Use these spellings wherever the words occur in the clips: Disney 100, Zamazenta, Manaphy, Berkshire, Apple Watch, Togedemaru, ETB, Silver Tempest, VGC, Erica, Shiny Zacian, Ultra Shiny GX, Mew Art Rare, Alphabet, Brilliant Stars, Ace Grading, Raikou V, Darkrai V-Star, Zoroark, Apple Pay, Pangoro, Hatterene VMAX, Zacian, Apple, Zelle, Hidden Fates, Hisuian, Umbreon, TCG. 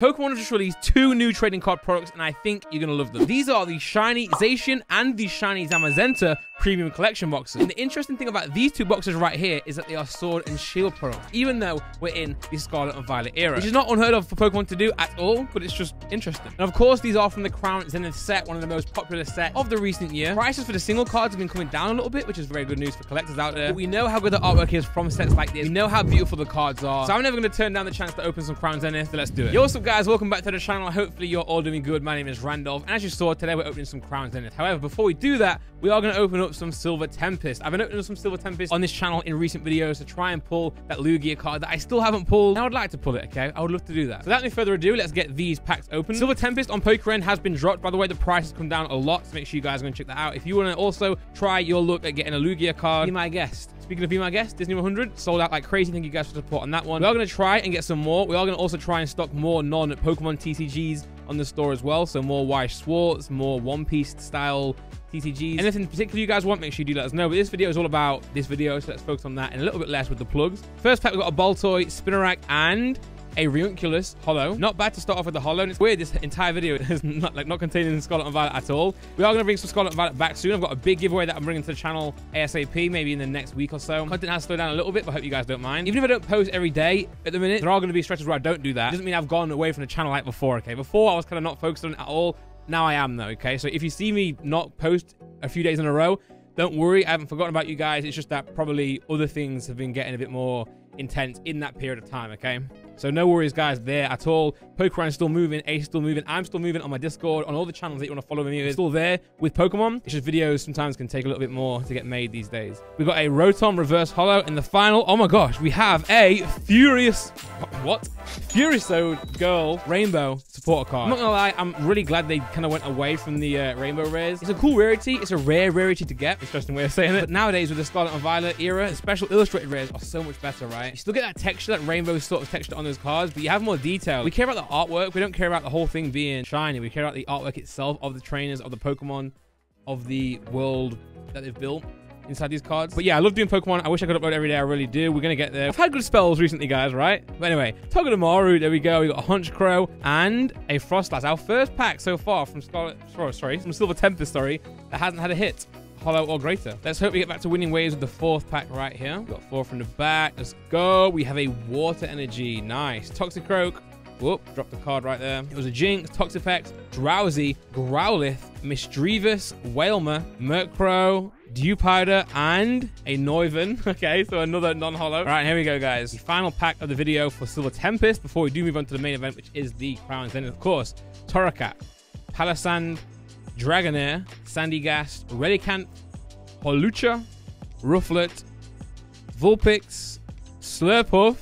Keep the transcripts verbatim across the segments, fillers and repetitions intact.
Pokemon have just released two new trading card products, and I think you're going to love them. These are the Shiny Zacian and the Shiny Zamazenta Premium Collection boxes. And the interesting thing about these two boxes right here is that they are Sword and Shield products, even though we're in the Scarlet and Violet era, which is not unheard of for Pokemon to do at all, but it's just interesting. And of course, these are from the Crown Zenith set, one of the most popular sets of the recent year. Prices for the single cards have been coming down a little bit, which is very good news for collectors out there. But we know how good the artwork is from sets like this. We know how beautiful the cards are. So I'm never going to turn down the chance to open some Crown Zenith, so let's do it. Yo, what's up, guys? Welcome back to the channel. Hopefully you're all doing good. My name is Randolph, and as you saw, today we're opening some Crown Zenith. However, before we do that, we are going to open up some Silver Tempest. I've been opening up some Silver Tempest on this channel in recent videos to try and pull that Lugia card that I still haven't pulled, and I would like to pull it, okay? I would love to do that. So without any further ado, let's get these packs open. Silver Tempest on Pokeran has been dropped. By the way, the price has come down a lot, so make sure you guys are going to check that out. If you want to also try your look at getting a Lugia card, be my guest. Speaking of Be My Guest, Disney one hundred sold out like crazy. Thank you guys for the support on that one. We are going to try and get some more. We are going to also try and stock more non-Pokemon T C Gs on the store as well. So more Y Swartz, more One Piece style T C Gs. Anything in particular you guys want, make sure you do let us know. But this video is all about this video, so let's focus on that and a little bit less with the plugs. First pack, we've got a Baltoy, Spinarak, and a Ranunculus Hollow. Not bad to start off with the Hollow. And it's weird, this entire video is not like not containing Scarlet and Violet at all. We are going to bring some Scarlet and Violet back soon. I've got a big giveaway that I'm bringing to the channel ASAP, maybe in the next week or so. Content has slowed down a little bit, but I hope you guys don't mind. Even if I don't post every day at the minute, there are going to be stretches where I don't do that. It doesn't mean I've gone away from the channel like before, okay? Before, I was kind of not focused on it at all. Now I am, though, okay? So if you see me not post a few days in a row, don't worry, I haven't forgotten about you guys. It's just that probably other things have been getting a bit more intense in that period of time, okay? So no worries, guys, there at all. Pokeran's still moving, Ace still moving, I'm still moving on my Discord, on all the channels that you want to follow me. It's still there with Pokemon. It's just videos sometimes can take a little bit more to get made these days. We've got a Rotom Reverse Hollow in the final. Oh my gosh, we have a Furious... What? Furiousode Girl Rainbow Supporter Card. I'm not gonna lie, I'm really glad they kind of went away from the uh, Rainbow Rares. It's a cool rarity. It's a rare rarity to get. Interesting way of saying it. But nowadays, with the Scarlet and Violet era, the special illustrated rares are so much better, right? You still get that texture, that rainbow sort of texture on those cards, but you have more detail. We care about the artwork. We don't care about the whole thing being shiny. We care about the artwork itself, of the trainers, of the Pokemon, of the world that they've built inside these cards. But yeah, I love doing Pokemon. I wish I could upload every day. I really do. We're gonna get there. I've had good spells recently, guys, right? But anyway, Togedemaru, there we go. We got a Honchcrow and a Frostlass. Our first pack so far from Scarlet, sorry, from Silver Tempest, sorry, that hasn't had a hit, hollow or greater. Let's hope we get back to winning ways with the fourth pack right here. We've got four from the back. Let's go. We have a Water Energy. Nice. Toxicroak. Whoop, dropped the card right there. It was a Jinx, Toxifex, Drowsy, Growlithe, Misdreavus, Wailmer, Murkrow, Dewpider, and a Noivern. Okay, so another non-hollow. All right, here we go, guys. The final pack of the video for Silver Tempest before we do move on to the main event, which is the Crown Zenith. Of course, Torracat, Palisand, Dragonair, Sandygast, Redicant, Hawlucha, Rufflet, Vulpix, Slurpuff,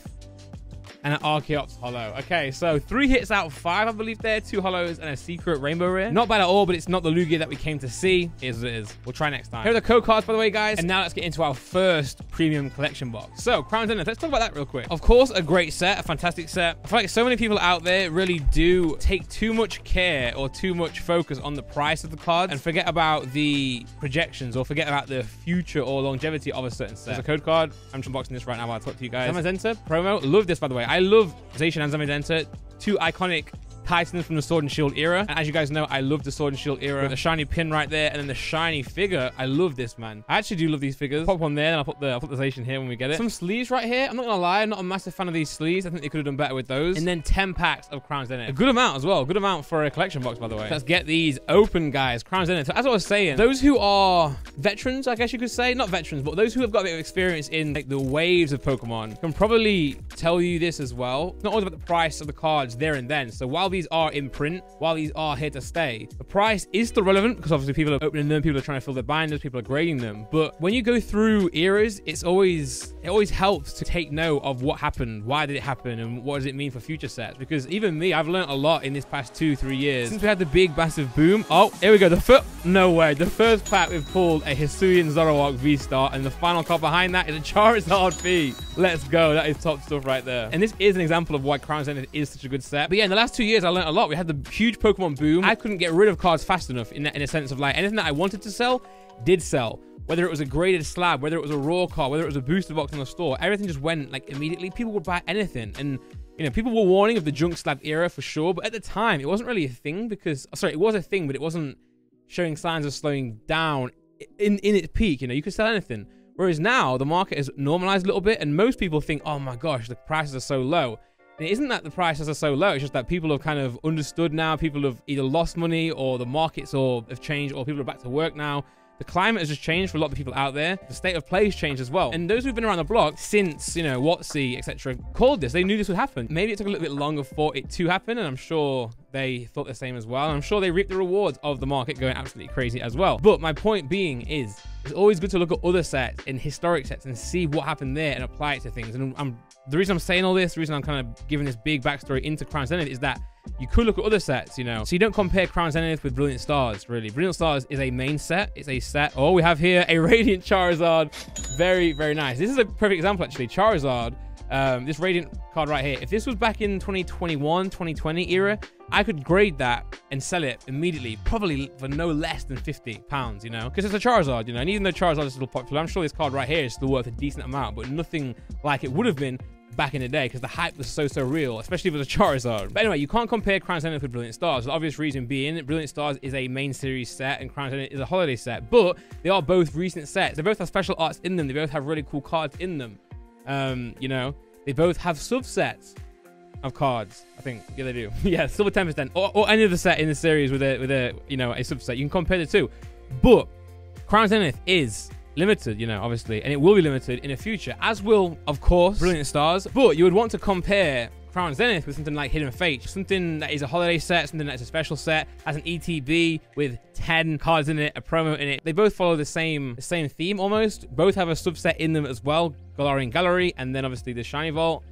and an Archaeops Hollow. Okay, so three hits out of five, I believe there. Two Hollows and a Secret Rainbow Rare. Not bad at all, but it's not the Lugia that we came to see. It is what it is. We'll try next time. Here are the code cards, by the way, guys. And now let's get into our first Premium Collection box. So, Crown Zenith, let's talk about that real quick. Of course, a great set, a fantastic set. I feel like so many people out there really do take too much care or too much focus on the price of the cards and forget about the projections or forget about the future or longevity of a certain set. There's a code card. I'm unboxing this right now while I talk to you guys. Zamazenta promo. Love this, by the way. I I love Zacian and Zamazenta, two iconic titans from the Sword and Shield era. And as you guys know, I love the Sword and Shield era. With the shiny pin right there, and then the shiny figure. I love this, man. I actually do love these figures. Pop one there, and I'll put the, I'll put the Zacian here when we get it. Some sleeves right here. I'm not gonna lie, I'm not a massive fan of these sleeves. I think they could have done better with those. And then ten packs of Crown Zenith. A good amount as well. Good amount for a collection box, by the way. Let's get these open, guys. Crown Zenith. So as I was saying, those who are veterans, I guess you could say, not veterans, but those who have got a bit of experience in like the waves of Pokemon can probably tell you this as well. It's not always about the price of the cards there and then. So while these are in print, while these are here to stay, the price is still relevant because obviously people are opening them, people are trying to fill their binders, people are grading them. But when you go through eras, it's always it always helps to take note of what happened, why did it happen, and what does it mean for future sets. Because even me, I've learned a lot in this past two, three years since we had the big massive boom. Oh, here we go. The foot. No way. The first pack we've pulled a Hisuian Zoroark V-Star, and the final card behind that is a Charizard V. Let's go. That is top stuff right there. And this is an example of why Crown Zenith is such a good set. But yeah, in the last two years, I learned a lot. We had the huge Pokemon boom. I couldn't get rid of cards fast enough in, that, in a sense of like anything that I wanted to sell did sell. Whether it was a graded slab, whether it was a raw card, whether it was a booster box in the store, everything just went like immediately. People would buy anything. And You know, people were warning of the junk slab era for sure, but at the time, it wasn't really a thing because... Sorry, it was a thing, but it wasn't showing signs of slowing down in, in its peak. You know, you could sell anything. Whereas now, the market has normalized a little bit, and most people think, oh my gosh, the prices are so low. And it isn't that the prices are so low, it's just that people have kind of understood now, people have either lost money, or the markets or have changed, or people are back to work now. The climate has just changed for a lot of people out there. The state of play has changed as well. And those who've been around the block since, you know, W O T C, et cetera, called this. They knew this would happen. Maybe it took a little bit longer for it to happen, and I'm sure they thought the same as well. And I'm sure they reaped the rewards of the market going absolutely crazy as well. But my point being is, it's always good to look at other sets and historic sets and see what happened there and apply it to things. And I'm, the reason I'm saying all this, the reason I'm kind of giving this big backstory into Crown Zenith is that you could look at other sets, you know. So you don't compare Crown Zenith with Brilliant Stars, really. Brilliant Stars is a main set. It's a set. Oh, we have here a Radiant Charizard. Very, very nice. This is a perfect example, actually. Charizard, um, this Radiant card right here. If this was back in twenty twenty-one, twenty twenty era, I could grade that and sell it immediately, probably for no less than fifty pounds, you know, because it's a Charizard, you know. And even though Charizard is still popular, I'm sure this card right here is still worth a decent amount, but nothing like it would have been back in the day, because the hype was so so real, especially with the Charizard. But anyway, you can't compare Crown Zenith with Brilliant Stars. The obvious reason being, Brilliant Stars is a main series set and Crown Zenith is a holiday set, but they are both recent sets. They both have special arts in them. They both have really cool cards in them. Um, you know, they both have subsets of cards, I think. Yeah, they do. Yeah, Silver Tempest then, or, or any other set in the series with a with a you know a subset. You can compare the two, but Crown Zenith is limited, you know, obviously, and it will be limited in the future, as will, of course, Brilliant Stars. But you would want to compare Crown Zenith with something like Hidden Fates, something that is a holiday set, something that's a special set, as an E T B with ten cards in it, a promo in it. They both follow the same the same theme almost. Both have a subset in them as well, Galarian Gallery, and then obviously the Shiny Vault.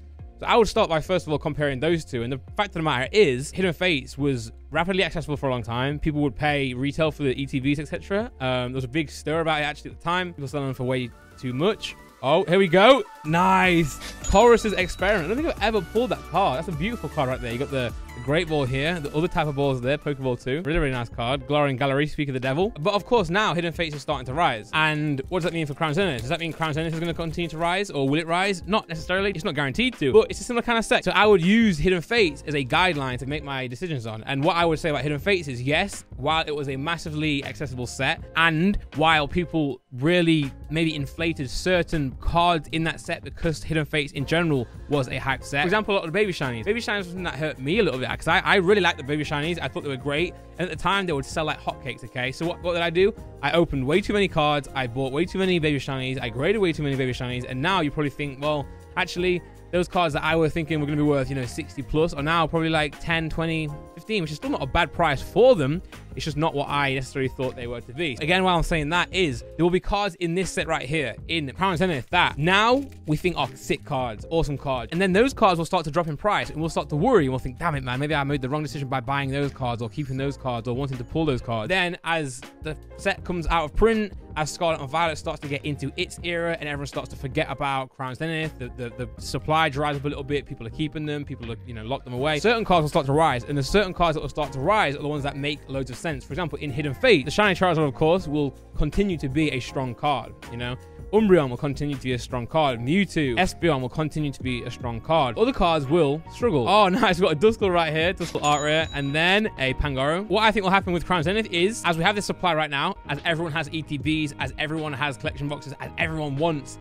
So I would start by, first of all, comparing those two. And the fact of the matter is, Hidden Fates was rapidly accessible for a long time. People would pay retail for the E T Bs, et cetera. Um, there was a big stir about it, actually, at the time. People selling them for way too much. Oh, here we go. Nice. Taurus's Experiment. I don't think I've ever pulled that card. That's a beautiful card right there. You got the, the Great Ball here. The other type of balls there, Pokeball too. Really, really nice card. Galarian Gallery, Speak of the Devil. But of course, now Hidden Fates is starting to rise. And what does that mean for Crown Zenith? Does that mean Crown Zenith is going to continue to rise, or will it rise? Not necessarily. It's not guaranteed to, but it's a similar kind of set. So I would use Hidden Fates as a guideline to make my decisions on. And what I would say about Hidden Fates is, yes, while it was a massively accessible set, and while people really maybe inflated certain cards in that set because Hidden Fates in general was a hype set. For example, a lot of the Baby Shinies. Baby Shinies was something that hurt me a little bit, because I, I really liked the Baby Shinies. I thought they were great. And at the time, they would sell like hotcakes, okay? So what, what did I do? I opened way too many cards. I bought way too many Baby Shinies. I graded way too many Baby Shinies. And now you probably think, well, actually, those cards that I were thinking were going to be worth, you know, sixty plus are now probably like ten, twenty, fifteen, which is still not a bad price for them. It's just not what I necessarily thought they were to be. Again, while I'm saying that is, there will be cards in this set right here, in Crown Zenith, that now we think are sick cards, awesome cards. And then those cards will start to drop in price, and we'll start to worry, and we'll think, damn it, man, maybe I made the wrong decision by buying those cards, or keeping those cards, or wanting to pull those cards. Then as the set comes out of print, as Scarlet and Violet starts to get into its era, and everyone starts to forget about Crown Zenith, the, the, the supply dries up a little bit, people are keeping them, people are, you know, lock them away. Certain cards will start to rise, and the certain cards that will start to rise are the ones that make loads of sense. For example, in Hidden Fates, the Shiny Charizard, of course, will continue to be a strong card, you know. Umbreon will continue to be a strong card. Mewtwo, Espeon will continue to be a strong card. Other cards will struggle. Oh, nice. We've got a Duskull right here, Duskull Art Rare, and then a Pangoro. What I think will happen with Crown Zenith is, as we have this supply right now, as everyone has E T Bs, as everyone has collection boxes, as everyone wants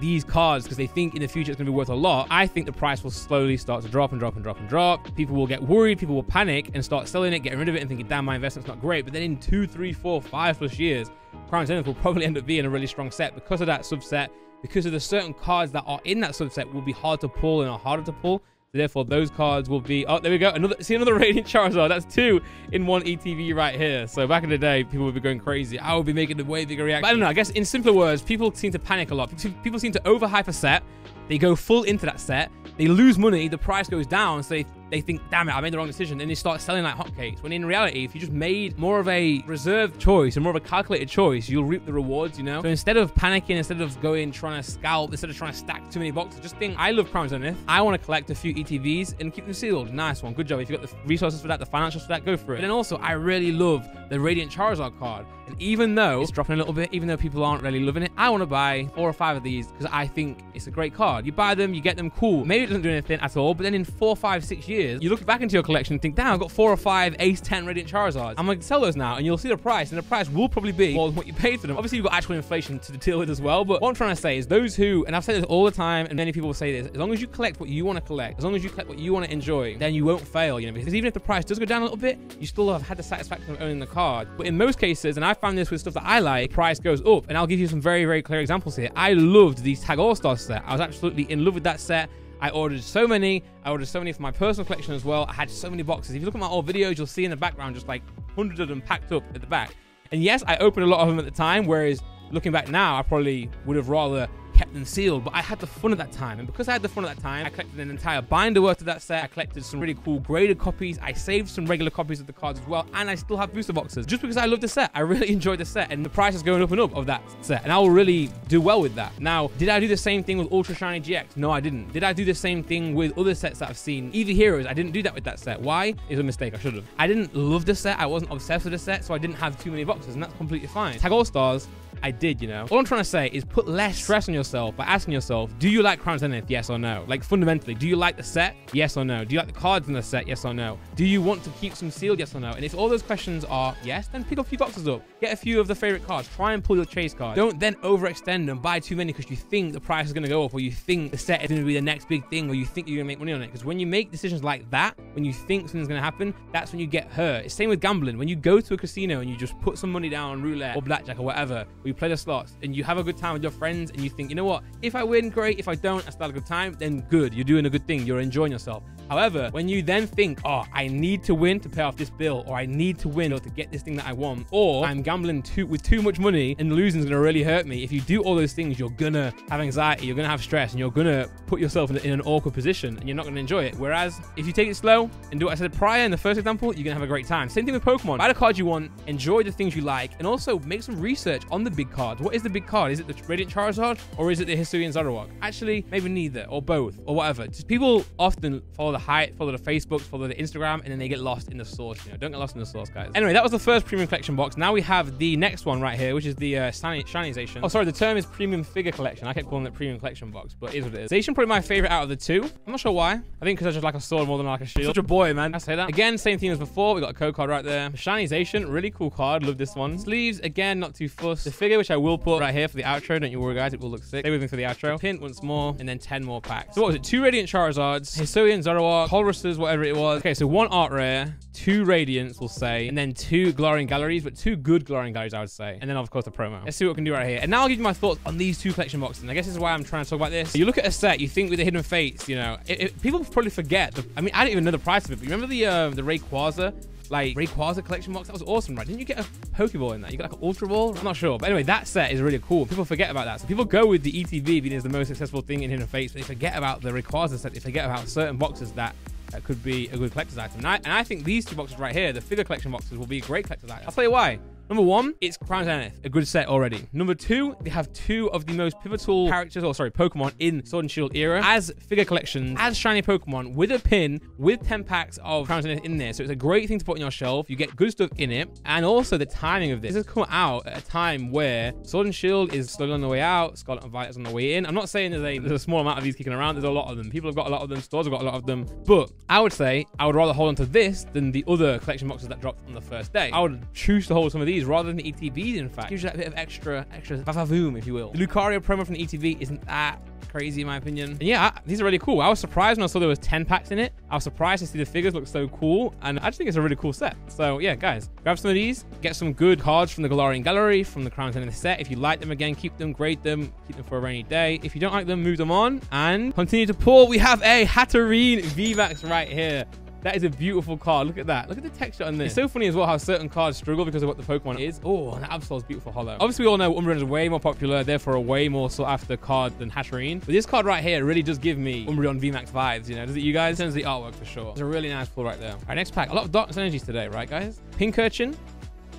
these cards because they think in the future it's going to be worth a lot, I think the price will slowly start to drop and drop and drop and drop. People will get worried, people will panic and start selling it, getting rid of it and thinking, damn, my investment's not great. But then in two, three, four, five plus years, Crown Zenith will probably end up being a really strong set because of that subset, because of the certain cards that are in that subset will be hard to pull and are harder to pull. Therefore, those cards will be... Oh, there we go. Another, see, another Radiant Charizard. That's two in one E T V right here. So back in the day, people would be going crazy. I would be making a way bigger reaction. But I don't know. I guess in simpler words, people seem to panic a lot. People seem to overhype a set. They go full into that set. They lose money. The price goes down. So they they think, damn it, I made the wrong decision. Then they start selling like hotcakes. When in reality, if you just made more of a reserved choice and more of a calculated choice, you'll reap the rewards, you know? So instead of panicking, instead of going, trying to scalp, instead of trying to stack too many boxes, just think, I love Crown Zenith. I want to collect a few E T Bs and keep them sealed. Nice one. Good job. If you've got the resources for that, the financials for that, go for it. But then also, I really love the Radiant Charizard card. And even though it's dropping a little bit, even though people aren't really loving it, I want to buy four or five of these because I think it's a great card. You buy them, you get them, cool. Maybe it doesn't do anything at all, but then in four, five, six years, you look back into your collection and think, damn, I've got four or five Ace ten Radiant Charizards. I'm going to sell those now, and you'll see the price, and the price will probably be more than what you paid for them. Obviously, you've got actual inflation to deal with as well, but what I'm trying to say is those who, and I've said this all the time, and many people will say this, as long as you collect what you want to collect, as long as you collect what you want to enjoy, then you won't fail, you know, because even if the price does go down a little bit, you still have had the satisfaction of owning the card. But in most cases, and I found this with stuff that I like, the price goes up, and I'll give you some very, very clear examples here. I loved these Tag All-Stars set. I was absolutely in love with that set. I ordered so many. I ordered so many for my personal collection as well. I had so many boxes. If you look at my old videos, you'll see in the background just like hundreds of them packed up at the back. And yes, I opened a lot of them at the time, whereas looking back now, I probably would have rather kept them sealed, but I had the fun at that time. And because I had the fun at that time, I collected an entire binder worth of that set. I collected some really cool graded copies. I saved some regular copies of the cards as well. And I still have booster boxes just because I love the set. I really enjoyed the set, and the price is going up and up of that set. And I will really do well with that. Now, did I do the same thing with Ultra Shiny G X? No, I didn't. Did I do the same thing with other sets that I've seen? Eevee Heroes, I didn't do that with that set. Why? It's a mistake. I should have. I didn't love the set. I wasn't obsessed with the set, so I didn't have too many boxes, and that's completely fine. Tag All Stars, I did, you know. All I'm trying to say is put less stress on yourself by asking yourself, do you like Crown Zenith? Yes or no? Like fundamentally, do you like the set? Yes or no? Do you like the cards in the set? Yes or no? Do you want to keep some sealed? Yes or no? And if all those questions are yes, then pick a few boxes up. Get a few of the favorite cards. Try and pull your chase cards. Don't then overextend and buy too many because you think the price is going to go up, or you think the set is going to be the next big thing, or you think you're going to make money on it. Because when you make decisions like that, when you think something's going to happen, that's when you get hurt. It's same with gambling. When you go to a casino and you just put some money down on roulette or blackjack or whatever, or you play the slots and you have a good time with your friends and you think, you know what, if I win, great. If I don't, I still have a good time, then good. You're doing a good thing. You're enjoying yourself. However, when you then think, oh, I need to win to pay off this bill, or I need to win or to get this thing that I want, or I'm gambling too, with too much money and losing is going to really hurt me. If you do all those things, you're going to have anxiety, you're going to have stress, and you're going to put yourself in, in an awkward position, and you're not going to enjoy it. Whereas if you take it slow and do what I said prior in the first example, you're going to have a great time. Same thing with Pokemon. Buy the cards you want, enjoy the things you like, and also make some research on the big card. What is the big card? Is it the Radiant Charizard, or is it the Hisuian Zoroark? Actually, maybe neither, or both, or whatever. Just people often follow the hype, follow the Facebooks, follow the Instagram, and then they get lost in the source. You know, don't get lost in the source, guys. Anyway, that was the first premium collection box. Now we have the next one right here, which is the uh, Shiny Zacian. Oh, sorry, the term is premium figure collection. I kept calling it premium collection box, but it is what it is. Zacian, probably my favorite out of the two. I'm not sure why. I think because I just like a sword more than I like a shield. Such a boy, man. I say that again. Same thing as before. We got a code card right there. Shiny Zacian, really cool card. Love this one. Sleeves again, not too fussed. The figure, which I will put right here for the outro. Don't you worry, guys. It will look sick. Stay with me for the outro. Pin once more, and then ten more packs. So what was it? Two Radiant Charizards, Hisuian Zoroark, Colrusses, whatever it was. Okay, so one Art Rare, two Radiants, we'll say, and then two Galarian Galleries, but two good Galarian Galleries, I would say. And then, of course, the promo. Let's see what we can do right here. And now I'll give you my thoughts on these two collection boxes. And I guess this is why I'm trying to talk about this. You look at a set, you think with the Hidden Fates, you know, it, it, people probably forget. The, I mean, I didn't even know the price of it, but you remember the, uh, the Rayquaza? Like Rayquaza collection box, that was awesome, right? Didn't you get a Pokeball in that? You got like an Ultra Ball? I'm not sure. But anyway, that set is really cool. People forget about that. So people go with the E T B being is the most successful thing in Hidden Fates, but they forget about the Rayquaza set. They forget about certain boxes that that could be a good collector's item. And I, and I think these two boxes right here, the figure collection boxes, will be great collector's items. I'll tell you why. Number one, it's Crown Zenith, a good set already. Number two, they have two of the most pivotal characters, or sorry, Pokemon in Sword and Shield era as figure collections, as shiny Pokemon with a pin, with ten packs of Crown Zenith in there. So it's a great thing to put on your shelf. You get good stuff in it. And also the timing of this. This has come out at a time where Sword and Shield is slowly on the way out, Scarlet and Violet is on the way in. I'm not saying there's a, there's a small amount of these kicking around. There's a lot of them. People have got a lot of them. Stores have got a lot of them. But I would say I would rather hold on to this than the other collection boxes that dropped on the first day. I would choose to hold some of these rather than the E T Bs, in fact. Gives you that bit of extra, extra vavavoom, if you will. The Lucario promo from the E T B isn't that crazy, in my opinion. And yeah, I, these are really cool. I was surprised when I saw there was ten packs in it. I was surprised to see the figures look so cool. And I just think it's a really cool set. So yeah, guys, grab some of these, get some good cards from the Galarian Gallery, from the Crown Zenith set. If you like them, again, keep them, grade them, keep them for a rainy day. If you don't like them, move them on and continue to pull. We have a Hatterene V MAX right here. That is a beautiful card. Look at that. Look at the texture on this. It's so funny as well how certain cards struggle because of what the Pokemon is. Oh, and Absol's beautiful hollow. Obviously, we all know Umbreon is way more popular, therefore a way more sought-after card than Hatterene. But this card right here really does give me Umbreon V MAX vibes, you know? Does it, you guys? In terms of the artwork, for sure. It's a really nice pull right there. All right, next pack. A lot of darkness energies today, right, guys? Pincurchin,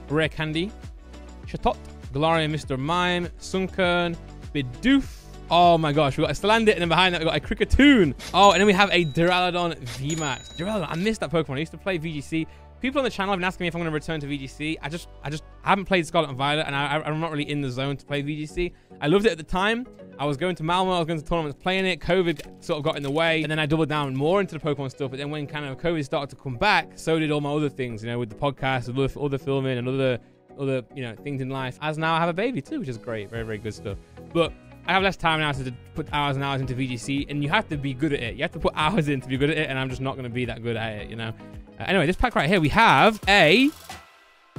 Rare Candy, Chatot, Galarian Mister Mime, Sunkern, Bidoof. Oh my gosh, we got a Salandit, and then behind that we got a Cricketoon. Oh, and then we have a Duraludon V MAX. Duraludon, I missed that Pokemon. I used to play V G C. People on the channel have been asking me if I'm going to return to V G C. I just, I just I haven't played Scarlet and Violet, and I, I'm not really in the zone to play V G C. I loved it at the time. I was going to Malmo, I was going to tournaments playing it. COVID sort of got in the way, and then I doubled down more into the Pokemon stuff. But then when kind of COVID started to come back, so did all my other things, you know, with the podcast, with other, other filming, and other, other, you know, things in life. As now I have a baby too, which is great, very, very good stuff. But I have less time now to put hours and hours into V G C, and you have to be good at it. You have to put hours in to be good at it, and I'm just not going to be that good at it, you know? Uh, anyway, this pack right here, we have a...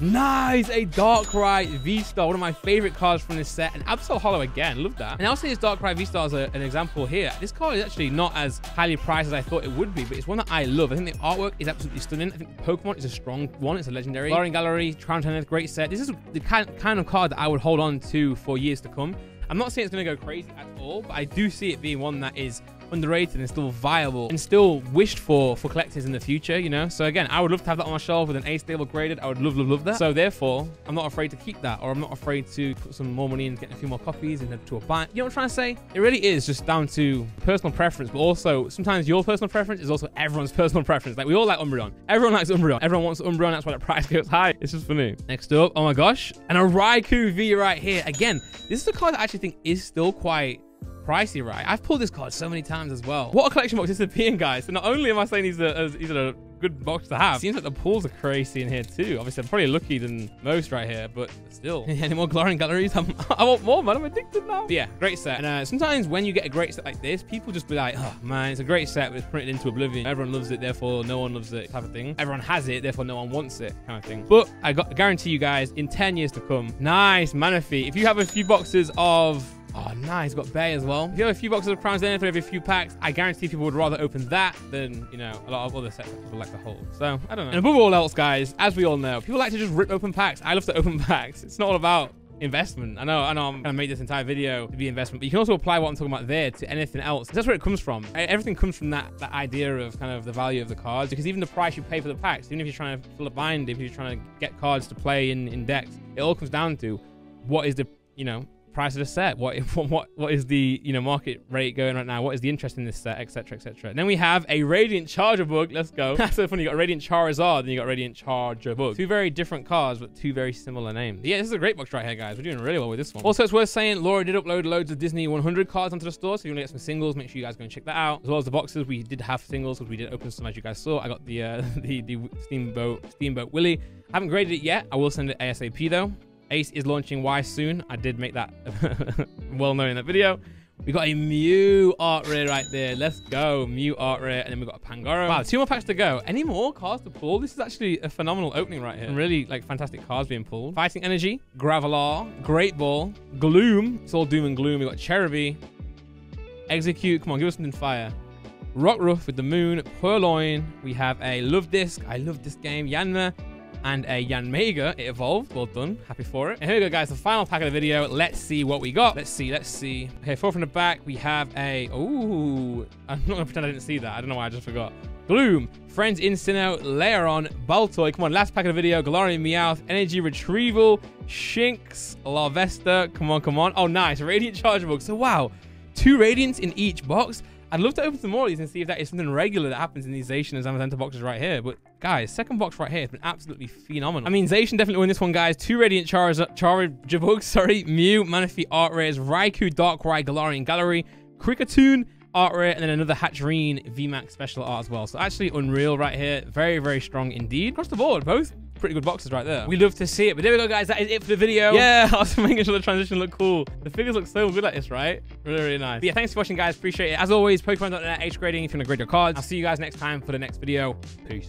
Nice! A Darkrai V-Star, one of my favorite cards from this set. And Absol Hollow again, love that. And I'll say this Darkrai V-Star is a, an example here. This card is actually not as highly priced as I thought it would be, but it's one that I love. I think the artwork is absolutely stunning. I think Pokemon is a strong one. It's a legendary. Galarian Gallery, Crown Zenith, great set. This is the kind, kind of card that I would hold on to for years to come. I'm not saying it's going to go crazy at all, but I do see it being one that is underrated and still viable and still wished for for collectors in the future, you know? So again, I would love to have that on my shelf with an A stable graded. I would love, love, love that. So therefore, I'm not afraid to keep that, or I'm not afraid to put some more money in, getting a few more copies and then to a buy. You know what I'm trying to say? It really is just down to personal preference, but also sometimes your personal preference is also everyone's personal preference. Like we all like Umbreon. Everyone likes Umbreon. Everyone wants Umbreon. That's why the price goes high. It's just funny. Next up, oh my gosh, and a Raikou V right here. Again, this is a card that I actually think is still quite pricey, right? I've pulled this card so many times as well. What a collection box this is being, guys. So not only am I saying these are, these are a good box to have, seems like the pulls are crazy in here too. Obviously, I'm probably luckier than most right here, but still. Any more Galarian Galleries? I'm, I want more, man. I'm addicted now. But yeah, great set. And uh, sometimes when you get a great set like this, people just be like, oh man, it's a great set, but it's printed into oblivion. Everyone loves it, therefore no one loves it type of thing. Everyone has it, therefore no one wants it kind of thing. But I got, guarantee you guys, in ten years to come, nice Manaphy. If you have a few boxes of... Oh, nice. Got Bay as well. If you have a few boxes of Crown Zenith for every few packs, I guarantee people would rather open that than, you know, a lot of other sets that people like to hold. So, I don't know. And above all else, guys, as we all know, people like to just rip open packs. I love to open packs. It's not all about investment. I know, I know I'm gonna make this entire video to be investment, but you can also apply what I'm talking about there to anything else. That's where it comes from. Everything comes from that, that idea of kind of the value of the cards, because even the price you pay for the packs, even if you're trying to fill a bind, if you're trying to get cards to play in, in decks, it all comes down to what is the, you know, price of the set, what what what is the, you know, market rate going right now, what is the interest in this set, etc, etc. And then we have a Radiant Chargabug. Let's go. That's so funny. You got Radiant Charizard, then you got Radiant Chargabug. Two very different cards but two very similar names. Yeah, this is a great box right here, guys. We're doing really well with this one. Also, it's worth saying Laura did upload loads of Disney one hundred cards onto the store, so if you want to get some singles, make sure you guys go and check that out, as well as the boxes. We did have singles because we did open some, as you guys saw. I got the uh the, the Steamboat Steamboat Willie. I haven't graded it yet. I will send it ASAP though. Ace is launching Y soon. I did make that well known in that video. We got a Mew Art Rare right there. Let's go. Mew Art Rare. And then we got a Pangoro. Wow, two more packs to go. Any more cards to pull? This is actually a phenomenal opening right here. And really, like, fantastic cards being pulled. Fighting Energy, Gravelar, Great Ball, Gloom. It's all doom and gloom. We got Cherubi, Execute. Come on, give us something fire. Rockruff with the Moon, Purloin. We have a Love Disc. I love this game. Yanma. And a Yanmega. It evolved. Well done. Happy for it. And here we go, guys. The final pack of the video. Let's see what we got. Let's see. Let's see. Okay, four from the back. We have a... Ooh. I'm not going to pretend I didn't see that. I don't know why. I just forgot. Gloom. Friends Insinnoh. Lairon. Baltoy. Come on. Last pack of the video. Galarian Meowth. Energy Retrieval. Shinx. Larvesta. Come on. Come on. Oh, nice. Radiant Chargebug. So, wow. Two Radiants in each box. I'd love to open some more of these and see if that is something regular that happens in these Zacian and Zamazenta boxes right here. But guys, second box right here has been absolutely phenomenal. I mean, Zacian definitely win this one, guys. Two Radiant Charizard, Charajabugs, sorry, Mew, Manaphy Art Rares, Raikou, Darkrai, Galarian Gallery, Cricketoon Art Rare, and then another Hatterene V MAX Special Art as well. So actually unreal right here. Very, very strong indeed. Across the board, both pretty good boxes right there. We love to see it. But there we go, guys. That is it for the video. Yeah, I was making sure the transition looked cool. The figures look so good like this, right? Really, really nice. But yeah, thanks for watching, guys. Appreciate it. As always, Pokemon dot net, Ace Grading if you want to grade your cards. I'll see you guys next time for the next video. Peace.